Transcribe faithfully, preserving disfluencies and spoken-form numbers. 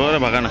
Ahora bacana.